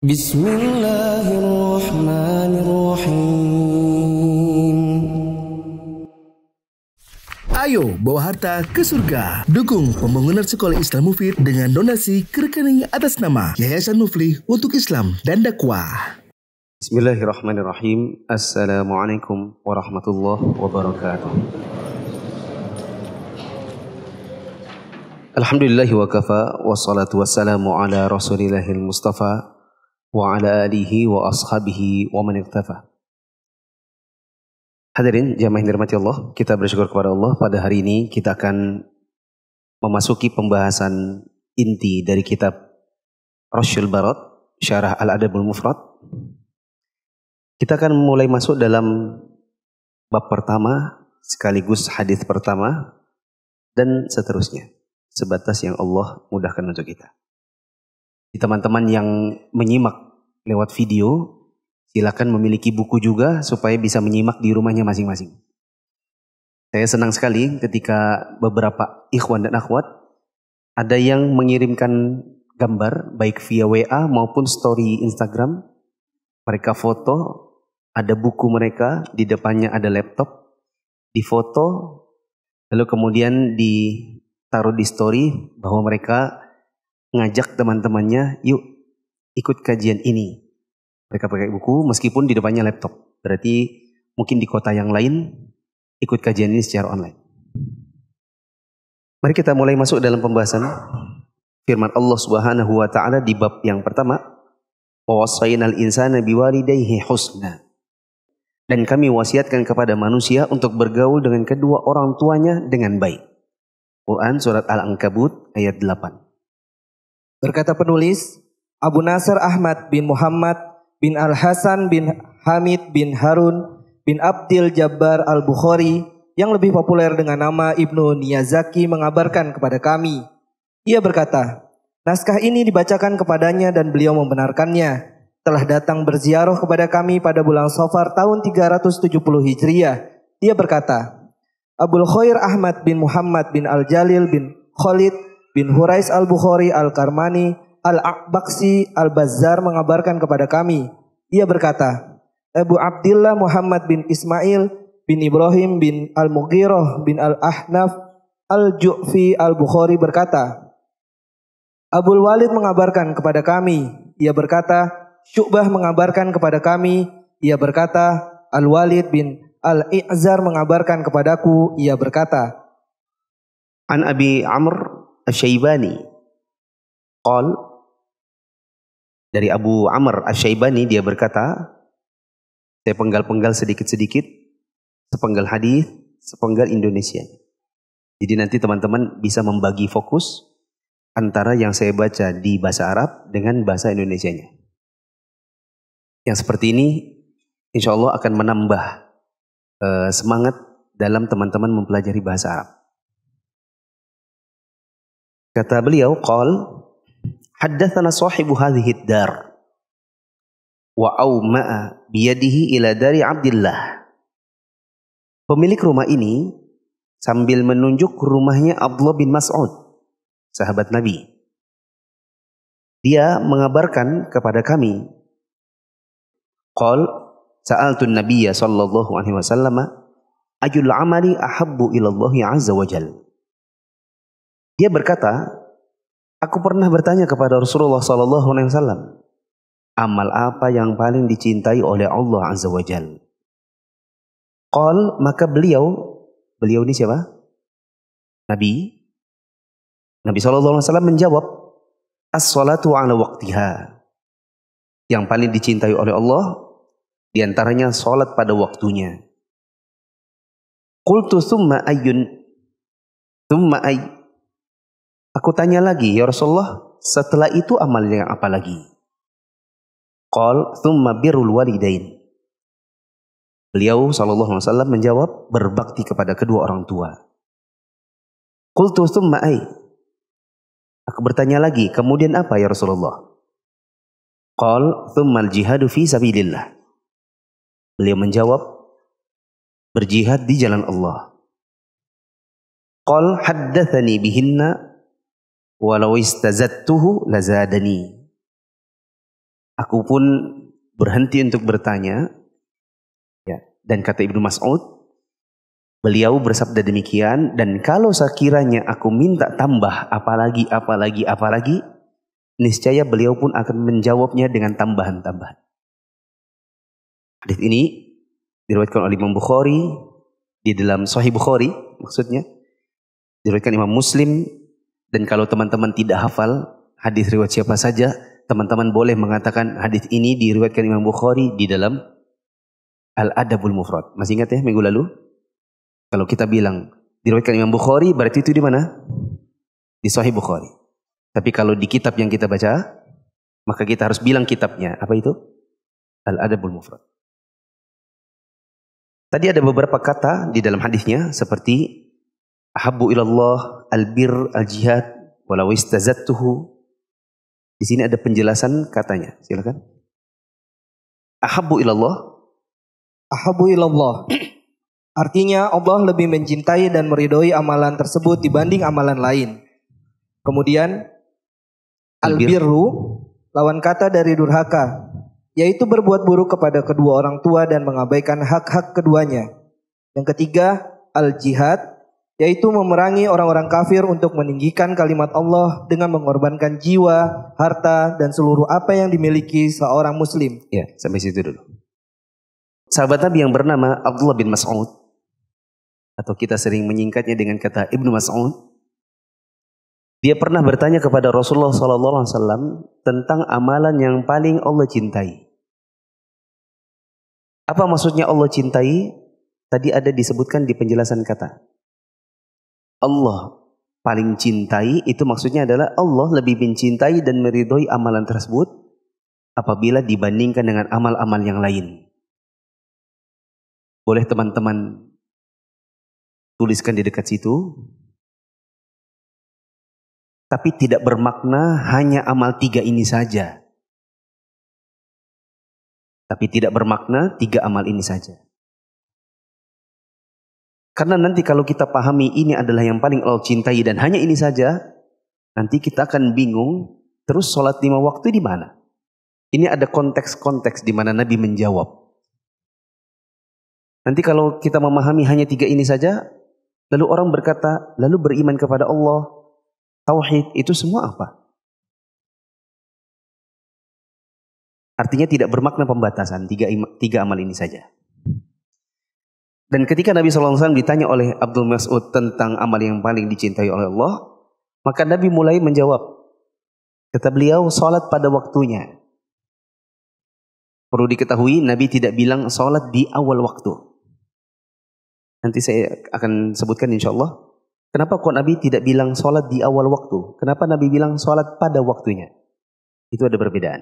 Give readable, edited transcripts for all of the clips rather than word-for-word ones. Bismillahirrahmanirrahim. Ayo bawa harta ke surga. Dukung pembangunan sekolah Islam Mufid dengan donasi ke rekening atas nama Yayasan Muflih untuk Islam dan Dakwah. Bismillahirrahmanirrahim. Assalamualaikum warahmatullahi wabarakatuh. Alhamdulillahi wa kafa, wassalatu wassalamu ala rasulillahil mustafa wa ala alihi wa ashabihi wa man iktafa. Hadirin jamaah yang dirahmati Allah, kita bersyukur kepada Allah. Pada hari ini kita akan memasuki pembahasan inti dari kitab Rasysyul Barad Syarah Al-Adab Al-Mufrad. Kita akan mulai masuk dalam bab pertama sekaligus hadis pertama dan seterusnya, sebatas yang Allah mudahkan untuk kita. Teman-teman yang menyimak lewat video, silakan memiliki buku juga supaya bisa menyimak di rumahnya masing-masing. Saya senang sekali ketika beberapa ikhwan dan akhwat ada yang mengirimkan gambar baik via WA maupun story Instagram. Mereka foto, ada buku mereka, di depannya ada laptop, difoto, lalu kemudian ditaruh di story bahwa mereka ngajak teman-temannya, yuk ikut kajian ini. Mereka pakai buku meskipun di depannya laptop. Berarti mungkin di kota yang lain ikut kajian ini secara online. Mari kita mulai masuk dalam pembahasan firman Allah Subhanahu wa taala di bab yang pertama, wa wasainal insana biwalidayhi husna. Dan kami wasiatkan kepada manusia untuk bergaul dengan kedua orang tuanya dengan baik. Quran surat Al-Ankabut ayat 8. Berkata penulis, Abu Nasr Ahmad bin Muhammad bin Al-Hasan bin Hamid bin Harun bin Abdil Jabbar Al-Bukhari yang lebih populer dengan nama Ibnu Niyazaki mengabarkan kepada kami. Ia berkata, naskah ini dibacakan kepadanya dan beliau membenarkannya. Telah datang berziarah kepada kami pada bulan Safar tahun 370 Hijriah. Dia berkata, Abul Khair Ahmad bin Muhammad bin Al-Jalil bin Khalid bin Hurais Al-Bukhari Al-Karmani Al-Aqbaksi Al-Bazzar mengabarkan kepada kami. Ia berkata, Abu Abdillah Muhammad bin Ismail bin Ibrahim bin Al-Mughirah bin Al-Ahnaf Al-Ju'fi Al-Bukhari berkata, Abu Walid mengabarkan kepada kami. Ia berkata, Syu'bah mengabarkan kepada kami. Ia berkata, Al Walid bin Al I'zar mengabarkan kepadaku. Ia berkata, An Abi Amr Asy-Syaibani qol, dari Abu Amr Asy-Syaibani dia berkata, saya penggal-penggal sedikit-sedikit, sepenggal hadis, sepenggal Indonesia. Jadi nanti teman-teman bisa membagi fokus antara yang saya baca di bahasa Arab dengan bahasa Indonesianya. Yang seperti ini insya Allah akan menambah semangat dalam teman-teman mempelajari bahasa Arab. Kata beliau, qal haddatsana sahibu hadhihi ad-dar wa awma'a biyadihi ila dari Abdullah. Pemilik rumah ini sambil menunjuk rumahnya Abdullah bin Mas'ud, sahabat Nabi. Dia mengabarkan kepada kami, qal sa'altu an-nabiyya sallallahu alaihi wasallam ajul amali ahabbu ila Allah azza wa jalla. Dia berkata, aku pernah bertanya kepada Rasulullah sallallahu alaihi wasallam, amal apa yang paling dicintai oleh Allah azza wajalla? Qal, maka beliau ini siapa? Nabi sallallahu alaihi wasallam menjawab, as-salatu ala waqtiha. Yang paling dicintai oleh Allah di antaranya salat pada waktunya. Qultu thumma ayy. Aku tanya lagi, ya Rasulullah, setelah itu amalnya yang apa lagi? Qal thumma birrul walidain. Beliau sallallahu alaihi wasallam menjawab, berbakti kepada kedua orang tua. Qultu thumma ay. Aku bertanya lagi, kemudian apa ya Rasulullah? Qal thumma al-jihadu fi sabilillah. Beliau menjawab, berjihad di jalan Allah. Qal haddatsani bihinna walau istazattuhu lazadani. Aku pun berhenti untuk bertanya. Ya. Dan kata Ibnu Mas'ud, beliau bersabda demikian, dan kalau sekiranya aku minta tambah apalagi, niscaya beliau pun akan menjawabnya dengan tambahan-tambahan. Hadis ini diriwayatkan oleh Imam Bukhari di dalam Sahih Bukhari, maksudnya diriwayatkan Imam Muslim, dan kalau teman-teman tidak hafal hadis riwayat siapa saja, teman-teman boleh mengatakan hadis ini diriwayatkan Imam Bukhari di dalam Al-Adab Al-Mufrad. Masih ingat ya minggu lalu? Kalau kita bilang diriwayatkan Imam Bukhari, berarti itu di mana? Di Sahih Bukhari. Tapi kalau di kitab yang kita baca, maka kita harus bilang kitabnya. Apa itu? Al-Adabul Mufrad. Tadi ada beberapa kata di dalam hadisnya seperti ahabbu ilallah, albir, aljihad, walau istazattuhu. Di sini ada penjelasan katanya. Silakan. Ahabbu ilallah. Ahabbu ilallah. Artinya Allah lebih mencintai dan meridhoi amalan tersebut dibanding amalan lain. Kemudian albirru lawan kata dari durhaka, yaitu berbuat buruk kepada kedua orang tua dan mengabaikan hak-hak keduanya. Yang ketiga al-jihad, yaitu memerangi orang-orang kafir untuk meninggikan kalimat Allah dengan mengorbankan jiwa, harta dan seluruh apa yang dimiliki seorang muslim. Ya, sampai situ dulu. Sahabat Nabi yang bernama Abdullah bin Mas'ud, atau kita sering menyingkatnya dengan kata Ibnu Mas'ud, dia pernah bertanya kepada Rasulullah SAW tentang amalan yang paling Allah cintai. Apa maksudnya Allah cintai? Tadi ada disebutkan di penjelasan kata. Allah paling cintai itu maksudnya adalah Allah lebih mencintai dan meridhoi amalan tersebut apabila dibandingkan dengan amal-amal yang lain. Boleh teman-teman tuliskan di dekat situ. Tapi tidak bermakna hanya amal tiga ini saja. Karena nanti kalau kita pahami ini adalah yang paling Allah cintai dan hanya ini saja, nanti kita akan bingung, terus sholat 5 waktu di mana? Ini ada konteks-konteks di mana Nabi menjawab. Nanti kalau kita memahami hanya 3 ini saja, lalu orang berkata, lalu beriman kepada Allah, tauhid, itu semua apa? Artinya tidak bermakna pembatasan, 3 amal ini saja. Dan ketika Nabi SAW ditanya oleh Abdul Mas'ud tentang amal yang paling dicintai oleh Allah, maka Nabi mulai menjawab. Kata beliau, salat pada waktunya. Perlu diketahui, Nabi tidak bilang salat di awal waktu. Nanti saya akan sebutkan insyaallah. Kenapa kok Nabi tidak bilang sholat di awal waktu? Kenapa Nabi bilang sholat pada waktunya? Itu ada perbedaan.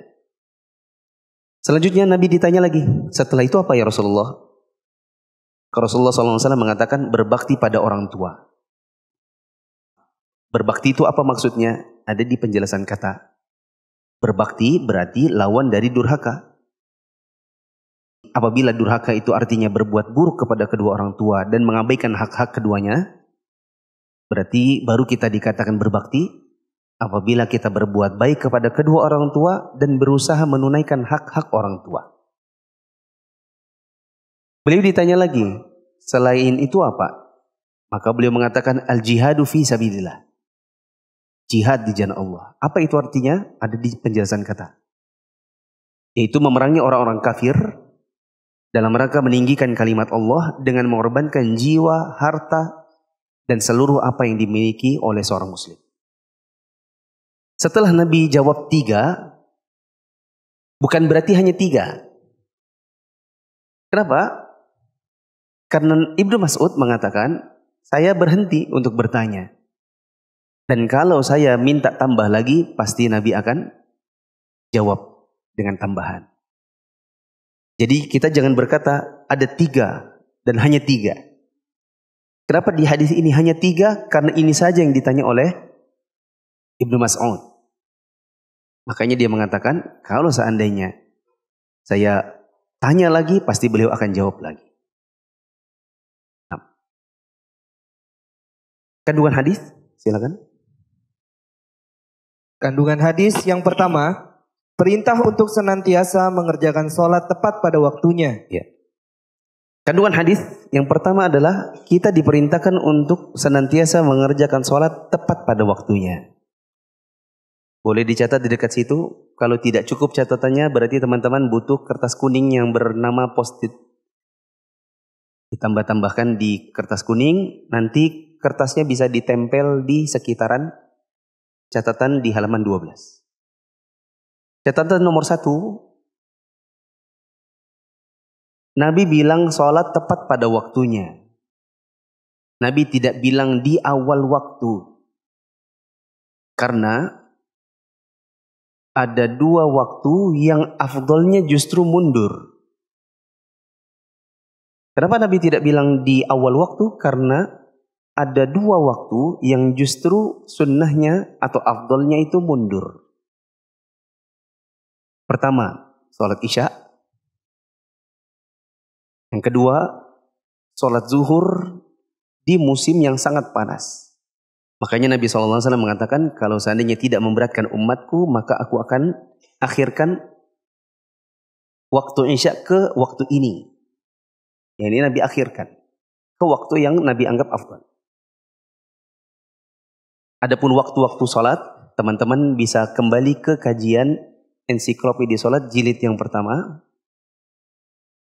Selanjutnya Nabi ditanya lagi, setelah itu apa ya Rasulullah? Rasulullah SAW mengatakan berbakti pada orang tua. Berbakti itu apa maksudnya? Ada di penjelasan kata. Berbakti berarti lawan dari durhaka. Apabila durhaka itu artinya berbuat buruk kepada kedua orang tua dan mengabaikan hak-hak keduanya, berarti baru kita dikatakan berbakti apabila kita berbuat baik kepada kedua orang tua dan berusaha menunaikan hak-hak orang tua. Beliau ditanya lagi, selain itu apa? Maka beliau mengatakan al-jihadu fi sabilillah. Jihad di jalan Allah. Apa itu artinya? Ada di penjelasan kata. Yaitu memerangi orang-orang kafir dalam rangka meninggikan kalimat Allah dengan mengorbankan jiwa, harta, dan seluruh apa yang dimiliki oleh seorang muslim. Setelah Nabi jawab 3, bukan berarti hanya 3. Kenapa? Karena Ibnu Mas'ud mengatakan, saya berhenti untuk bertanya. Dan kalau saya minta tambah lagi, pasti Nabi akan jawab dengan tambahan. Jadi kita jangan berkata, ada 3 dan hanya 3. Kenapa di hadis ini hanya 3? Karena ini saja yang ditanya oleh Ibnu Mas'ud. Makanya dia mengatakan, kalau seandainya saya tanya lagi, pasti beliau akan jawab lagi. Nah. Kandungan hadis, silakan. Kandungan hadis yang pertama, Perintah untuk senantiasa mengerjakan sholat tepat pada waktunya. Ya. Kandungan hadis yang pertama adalah kita diperintahkan untuk senantiasa mengerjakan sholat tepat pada waktunya. Boleh dicatat di dekat situ. Kalau tidak cukup catatannya, berarti teman-teman butuh kertas kuning yang bernama post-it. Ditambah-tambahkan di kertas kuning, nanti kertasnya bisa ditempel di sekitaran catatan di halaman 12. Catatan nomor 1, Nabi bilang sholat tepat pada waktunya. Nabi tidak bilang di awal waktu. Karena ada dua waktu yang afdolnya justru mundur. Kenapa Nabi tidak bilang di awal waktu? Karena ada dua waktu yang justru sunnahnya atau afdolnya itu mundur. Pertama, sholat isya. Yang kedua, sholat zuhur di musim yang sangat panas. Makanya Nabi SAW mengatakan, kalau seandainya tidak memberatkan umatku, maka aku akan akhirkan waktu isya ke waktu ini. Yang ini Nabi akhirkan ke waktu yang Nabi anggap afdal. Adapun waktu-waktu sholat, teman-teman bisa kembali ke kajian Ensiklopedia Salat jilid yang pertama,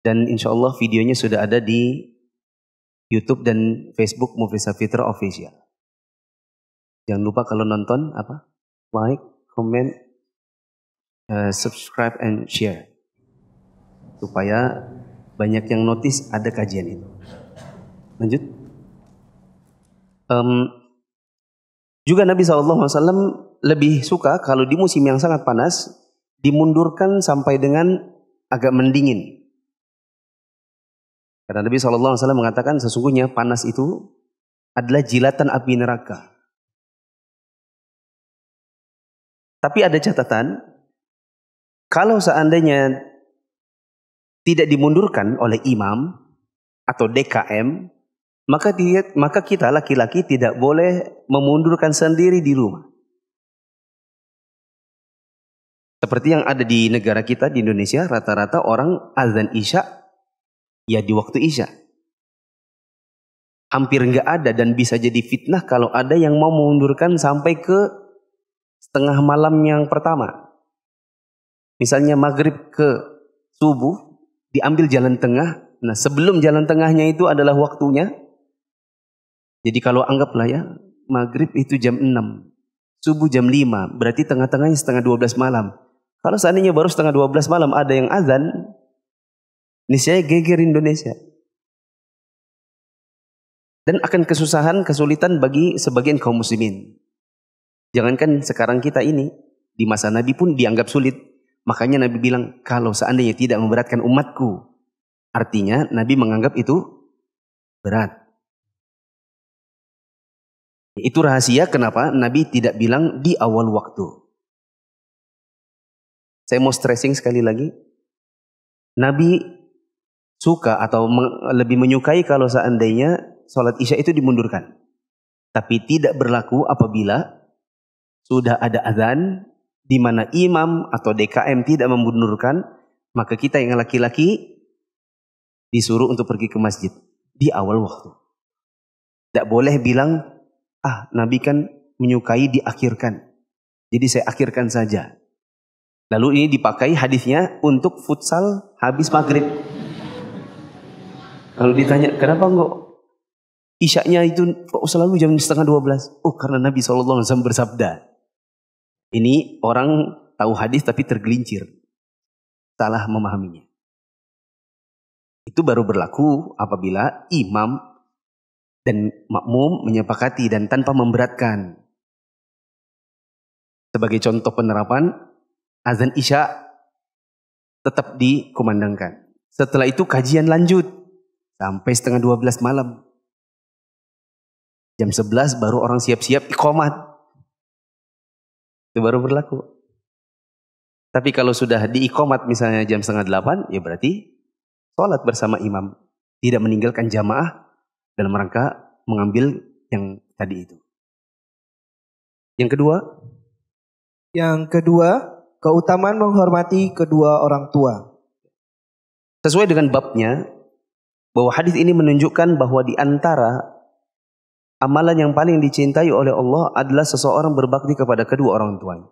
dan insya Allah videonya sudah ada di YouTube dan Facebook Muflih Safitra Official. Jangan lupa kalau nonton like, comment, subscribe and share supaya banyak yang notice ada kajian itu. Lanjut. Juga Nabi SAW lebih suka kalau di musim yang sangat panas dimundurkan sampai dengan agak mendingin. Karena Nabi SAW mengatakan sesungguhnya panas itu adalah jilatan api neraka. Tapi ada catatan, kalau seandainya tidak dimundurkan oleh imam atau DKM, maka kita laki-laki tidak boleh memundurkan sendiri di rumah. Seperti yang ada di negara kita, di Indonesia, rata-rata orang azan isya, ya di waktu isya. Hampir nggak ada, dan bisa jadi fitnah kalau ada yang mau mengundurkan sampai ke setengah malam yang pertama. Misalnya maghrib ke subuh, diambil jalan tengah. Nah, sebelum jalan tengahnya itu adalah waktunya. Jadi kalau anggaplah ya, maghrib itu jam 6, subuh jam 5, berarti tengah-tengahnya setengah 12 malam. Kalau seandainya baru setengah 12 malam ada yang azan, niscaya geger Indonesia. Dan akan kesulitan bagi sebagian kaum muslimin. Jangankan sekarang kita ini, di masa Nabi pun dianggap sulit. Makanya Nabi bilang, kalau seandainya tidak memberatkan umatku. Artinya Nabi menganggap itu berat. Itu rahasia kenapa Nabi tidak bilang di awal waktu. Saya mau stressing sekali lagi. Nabi suka atau lebih menyukai kalau seandainya sholat isya itu dimundurkan. Tapi tidak berlaku apabila sudah ada azan di mana imam atau DKM tidak memundurkan, maka kita yang laki-laki disuruh untuk pergi ke masjid di awal waktu. Tidak boleh bilang, Nabi kan menyukai diakhirkan, jadi saya akhirkan saja. Lalu ini dipakai hadisnya untuk futsal habis maghrib. Kalau ditanya, kenapa enggak isyaknya itu selalu jam setengah 12? Oh, karena Nabi SAW bersabda. Ini orang tahu hadis tapi tergelincir, salah memahaminya. Itu baru berlaku apabila imam dan makmum menyepakati dan tanpa memberatkan. Sebagai contoh penerapan, azan isya tetap dikumandangkan. Setelah itu kajian lanjut sampai setengah 12 malam. Jam 11 baru orang siap-siap iqomat. Itu baru berlaku. Tapi kalau sudah diiqomat misalnya jam setengah 8, ya berarti sholat bersama imam. Tidak meninggalkan jamaah dalam rangka mengambil yang tadi itu. Yang kedua, Keutamaan menghormati kedua orang tua. Sesuai dengan babnya, bahwa hadis ini menunjukkan bahwa di antara amalan yang paling dicintai oleh Allah adalah seseorang berbakti kepada kedua orang tuanya.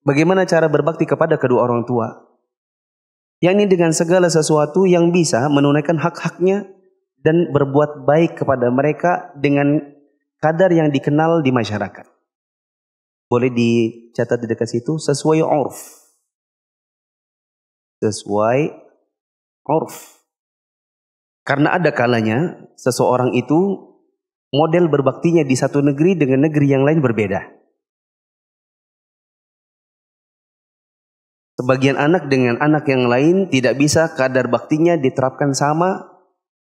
Bagaimana cara berbakti kepada kedua orang tua? Yakni dengan segala sesuatu yang bisa menunaikan hak-haknya dan berbuat baik kepada mereka dengan kadar yang dikenal di masyarakat. Boleh dicatat di dekat situ, sesuai urf. Sesuai urf. Karena ada kalanya seseorang itu model berbaktinya di satu negeri dengan negeri yang lain berbeda. Sebagian anak dengan anak yang lain tidak bisa kadar baktinya diterapkan sama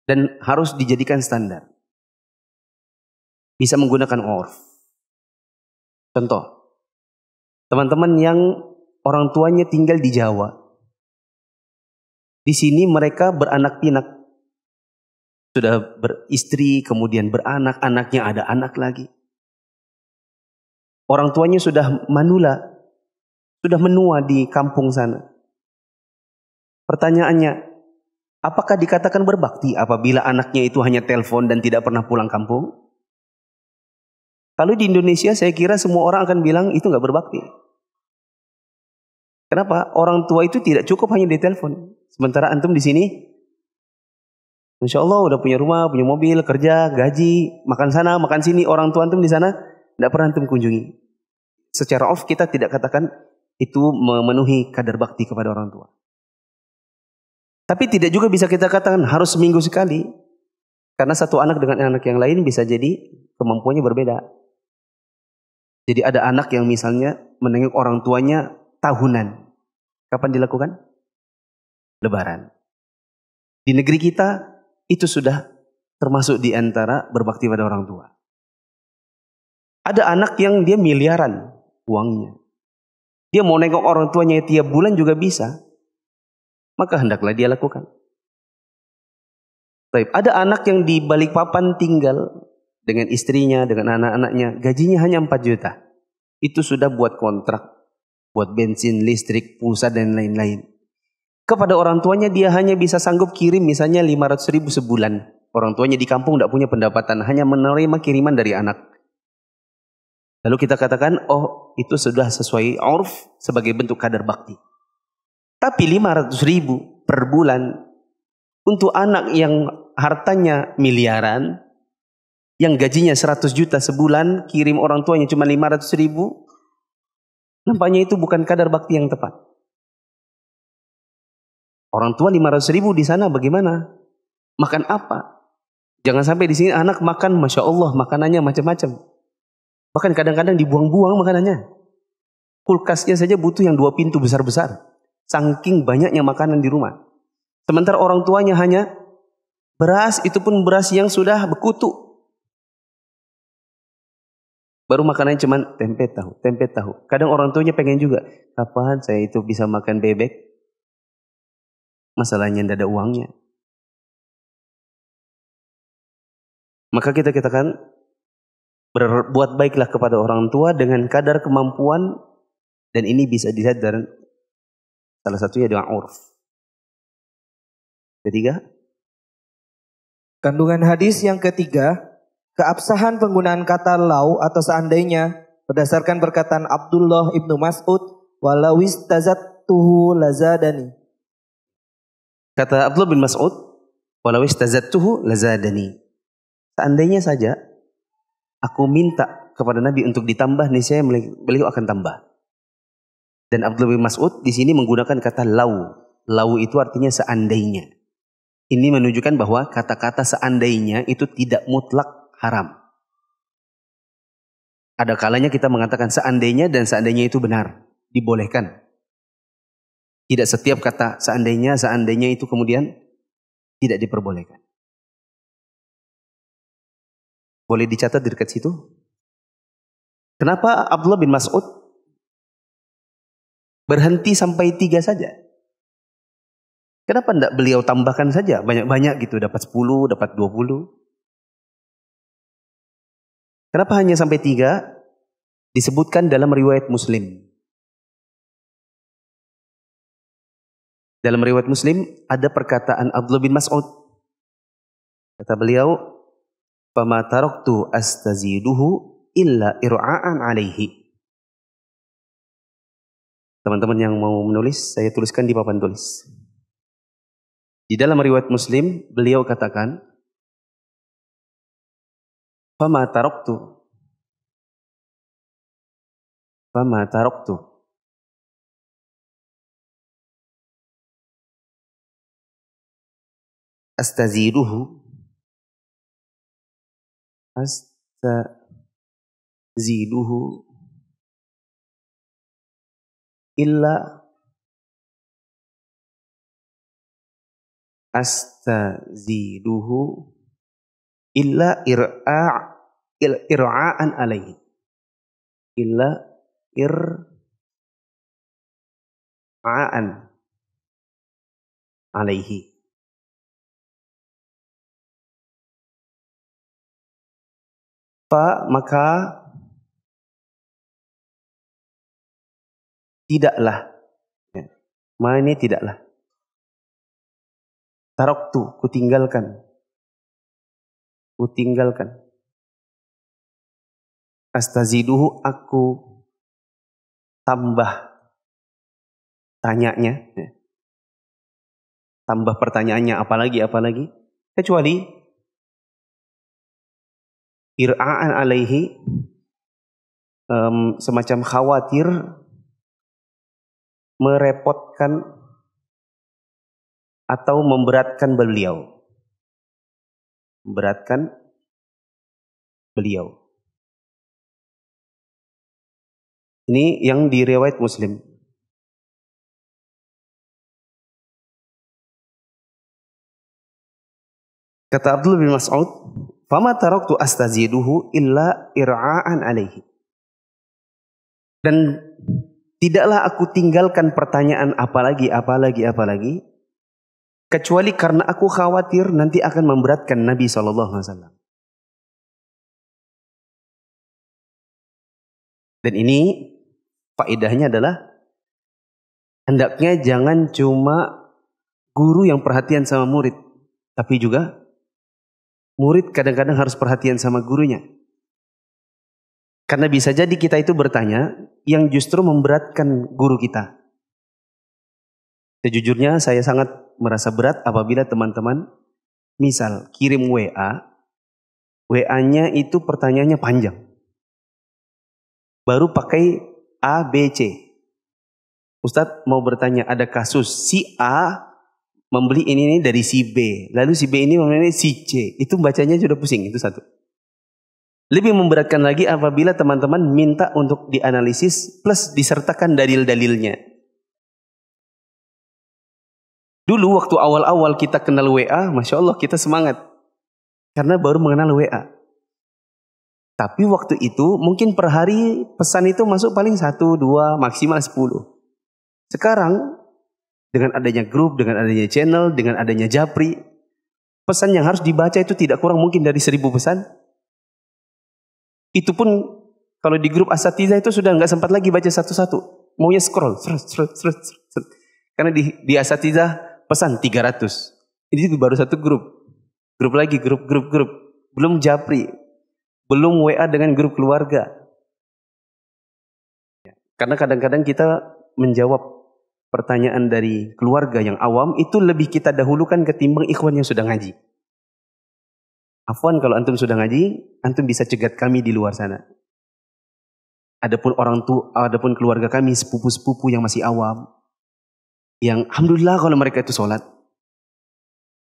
dan harus dijadikan standar. Bisa menggunakan urf. Contoh, teman-teman yang orang tuanya tinggal di Jawa. Di sini mereka beranak pinak. Sudah beristri, kemudian beranak, anaknya ada anak lagi. Orang tuanya sudah manula. Sudah menua di kampung sana. Pertanyaannya, apakah dikatakan berbakti apabila anaknya itu hanya telepon dan tidak pernah pulang kampung? Kalau di Indonesia saya kira semua orang akan bilang itu nggak berbakti. Kenapa? Orang tua itu tidak cukup hanya di telepon. Sementara antum di sini, insya Allah udah punya rumah, punya mobil, kerja, gaji, makan sana, makan sini. Orang tua antum di sana tidak pernah antum kunjungi. Secara off kita tidak katakan itu memenuhi kadar bakti kepada orang tua. Tapi tidak juga bisa kita katakan harus seminggu sekali. Karena satu anak dengan anak yang lain bisa jadi kemampuannya berbeda. Jadi ada anak yang misalnya menengok orang tuanya tahunan. Kapan dilakukan? Lebaran. Di negeri kita itu sudah termasuk di antara berbakti pada orang tua. Ada anak yang dia miliaran uangnya. Dia mau nengok orang tuanya tiap bulan juga bisa. Maka hendaklah dia lakukan. Baik, ada anak yang di Balikpapan tinggal dengan istrinya, dengan anak-anaknya. Gajinya hanya 4 juta. Itu sudah buat kontrak. Buat bensin, listrik, pulsa dan lain-lain. Kepada orang tuanya dia hanya bisa sanggup kirim misalnya 500 ribu sebulan. Orang tuanya di kampung tidak punya pendapatan. Hanya menerima kiriman dari anak. Lalu kita katakan, oh itu sudah sesuai urf sebagai bentuk kadar bakti. Tapi 500 ribu per bulan untuk anak yang hartanya miliaran, yang gajinya 100 juta sebulan, kirim orang tuanya cuma 500 ribu, nampaknya itu bukan kadar bakti yang tepat. Orang tua 500 ribu di sana bagaimana? Makan apa? Jangan sampai di sini anak makan, Masya Allah, makanannya macam-macam. Bahkan kadang-kadang dibuang-buang makanannya. Kulkasnya saja butuh yang 2 pintu besar-besar. Saking banyaknya makanan di rumah. Sementara orang tuanya hanya beras, itu pun beras yang sudah berkutu. Baru makanannya cuma tempe tahu, tempe tahu. Kadang orang tuanya pengen juga, kapan saya itu bisa makan bebek? Masalahnya tidak ada uangnya. Maka kita katakan, berbuat baiklah kepada orang tua dengan kadar kemampuan, dan ini bisa dilihat dari salah satunya dengan urf. Ketiga, kandungan hadis yang ketiga, keabsahan penggunaan kata lau atau seandainya berdasarkan perkataan Abdullah ibnu Mas'ud, walawis tazattuhu lazadani. Kata Abdullah bin Mas'ud, walawis tazattuhu lazadani. Seandainya saja aku minta kepada Nabi untuk ditambah, niscaya beliau akan tambah. Dan Abdullah bin Mas'ud di sini menggunakan kata lau. Lau itu artinya seandainya. Ini menunjukkan bahwa kata-kata seandainya itu tidak mutlak haram. Ada kalanya kita mengatakan seandainya dan seandainya itu benar, dibolehkan. Tidak setiap kata seandainya itu kemudian tidak diperbolehkan. Boleh dicatat di dekat situ. Kenapa Abdullah bin Mas'ud berhenti sampai 3 saja? Kenapa tidak beliau tambahkan saja banyak-banyak gitu, dapat 10, dapat 20? Kenapa hanya sampai 3? Disebutkan dalam riwayat Muslim. Dalam riwayat Muslim ada perkataan Abdullah bin Mas'ud. Kata beliau, "Fama taraktu astaziduhu illa ir'a'an alaihi." Teman-teman yang mau menulis, saya tuliskan di papan tulis. Di dalam riwayat Muslim, beliau katakan, "Fama taraktu." Astaziduhu illa ir'a'an alaihi, illa ir'a'an alaihi. Maka tidaklah, maknanya tidaklah, taraktu kutinggalkan, astaziduhu aku tambah tanyanya, tambah pertanyaannya, apalagi kecuali ir'a'an alaihi, semacam khawatir merepotkan atau memberatkan beliau. Ini yang di riwayat Muslim. Kata Abdullah bin Mas'ud, "Fama taraktu astaziduhu illa ir'a'an alaihi." Dan tidaklah aku tinggalkan pertanyaan apalagi, kecuali karena aku khawatir nanti akan memberatkan Nabi SAW. Dan ini faedahnya adalah, hendaknya jangan cuma guru yang perhatian sama murid, tapi juga murid kadang-kadang harus perhatian sama gurunya. Karena bisa jadi kita itu bertanya yang justru memberatkan guru kita. Sejujurnya saya sangat merasa berat apabila teman-teman misal kirim WA-nya itu pertanyaannya panjang. Baru pakai A, B, C. Ustadz mau bertanya, ada kasus si A membeli ini dari si B, lalu si B ini membeli si C, itu bacanya sudah pusing, itu satu. Lebih memberatkan lagi apabila teman-teman minta untuk dianalisis plus disertakan dalil-dalilnya. Dulu waktu awal-awal kita kenal WA, Masya Allah kita semangat, karena baru mengenal WA. Tapi waktu itu mungkin per hari pesan itu masuk paling 1, 2, maksimal 10. Sekarang dengan adanya grup, dengan adanya channel, dengan adanya japri, pesan yang harus dibaca itu tidak kurang mungkin dari 1000 pesan. Itu pun kalau di grup asatidzah itu sudah nggak sempat lagi baca satu-satu. Maunya scroll. Karena di asatidzah pesan 300. Ini baru satu grup. Grup lagi, grup. Belum japri. Belum WA dengan grup keluarga. Karena kadang-kadang kita menjawab pertanyaan dari keluarga yang awam itu lebih kita dahulukan ketimbang ikhwan yang sudah ngaji. Afwan, kalau antum sudah ngaji, antum bisa cegat kami di luar sana. Adapun orang tua, adapun keluarga kami, sepupu-sepupu yang masih awam, yang alhamdulillah kalau mereka itu sholat,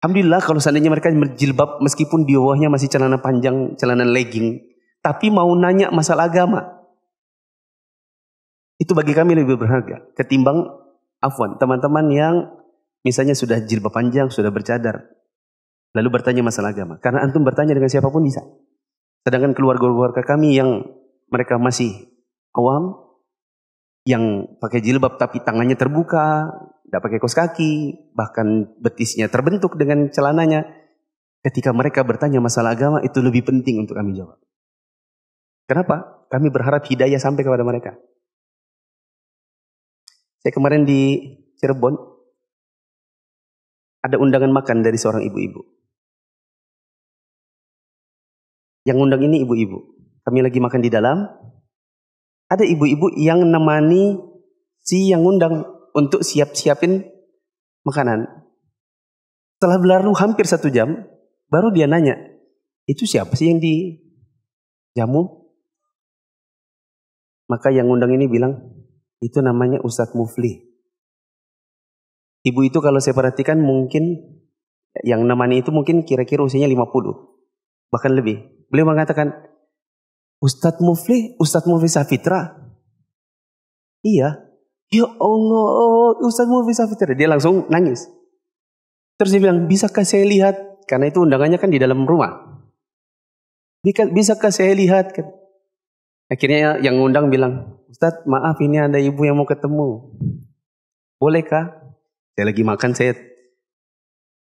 alhamdulillah kalau seandainya mereka berjilbab meskipun di bawahnya masih celana panjang, celana legging, tapi mau nanya masalah agama, itu bagi kami lebih berharga ketimbang afwan, teman-teman yang misalnya sudah jilbab panjang, sudah bercadar, lalu bertanya masalah agama. Karena antum bertanya dengan siapapun bisa. Sedangkan keluarga-keluarga kami yang mereka masih awam, yang pakai jilbab tapi tangannya terbuka, tidak pakai kos kaki, bahkan betisnya terbentuk dengan celananya. Ketika mereka bertanya masalah agama, itu lebih penting untuk kami jawab. Kenapa? Kami berharap hidayah sampai kepada mereka. Saya kemarin di Cirebon ada undangan makan dari seorang ibu-ibu. Yang undang ini ibu-ibu. Kami lagi makan di dalam. Ada ibu-ibu yang nemani si yang undang untuk siap-siapin makanan. Setelah berlalu hampir 1 jam, baru dia nanya, itu siapa sih yang di jamu? Maka yang undang ini bilang, itu namanya Ustadz Muflih. Ibu itu kalau saya perhatikan mungkin yang namanya itu mungkin kira-kira usianya 50. Bahkan lebih. Beliau mengatakan, Ustadz Muflih Safitra. Iya. Ya Allah, Ustadz Muflih Safitra. Dia langsung nangis. Terus dia bilang, bisakah saya lihat? Karena itu undangannya kan di dalam rumah. Bisakah saya lihat? Akhirnya yang undang bilang, Ustadz maaf ini ada ibu yang mau ketemu. Bolehkah? Saya lagi makan, saya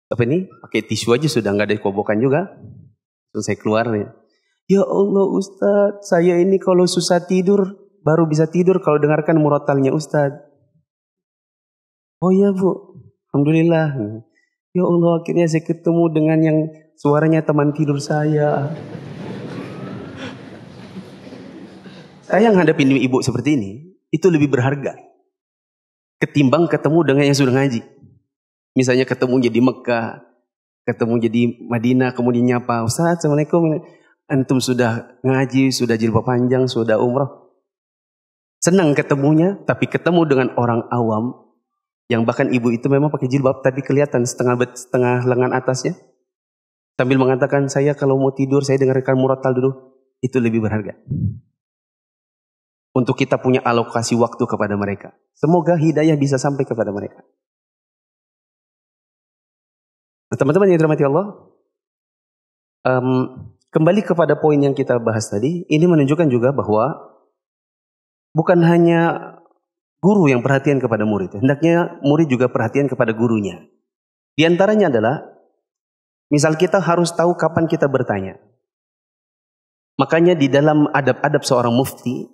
apa ini? Pakai tisu aja sudah, nggak ada kobokan juga. Terus saya keluar nih. Ya Allah Ustadz, saya ini kalau susah tidur baru bisa tidur kalau dengarkan murotalnya Ustadz. Oh ya Bu, alhamdulillah. Ya Allah, akhirnya saya ketemu dengan yang suaranya teman tidur saya. Saya yang hadapin ibu seperti ini, itu lebih berharga ketimbang ketemu dengan yang sudah ngaji. Misalnya ketemunya di Mekah, ketemunya di Madinah, kemudian nyapa, Ustaz, Assalamualaikum, antum sudah ngaji, sudah jilbab panjang, sudah umroh. Senang ketemunya, tapi ketemu dengan orang awam, yang bahkan ibu itu memang pakai jilbab, tapi kelihatan setengah lengan atasnya, sambil mengatakan, saya kalau mau tidur, saya dengarkan murattal dulu. Itu lebih berharga. Untuk kita punya alokasi waktu kepada mereka. Semoga hidayah bisa sampai kepada mereka. Nah, teman-teman yang dirahmati Allah, kembali kepada poin yang kita bahas tadi, ini menunjukkan juga bahwa bukan hanya guru yang perhatian kepada murid, hendaknya murid juga perhatian kepada gurunya. Di antaranya adalah, misal kita harus tahu kapan kita bertanya. Makanya di dalam adab-adab seorang mufti,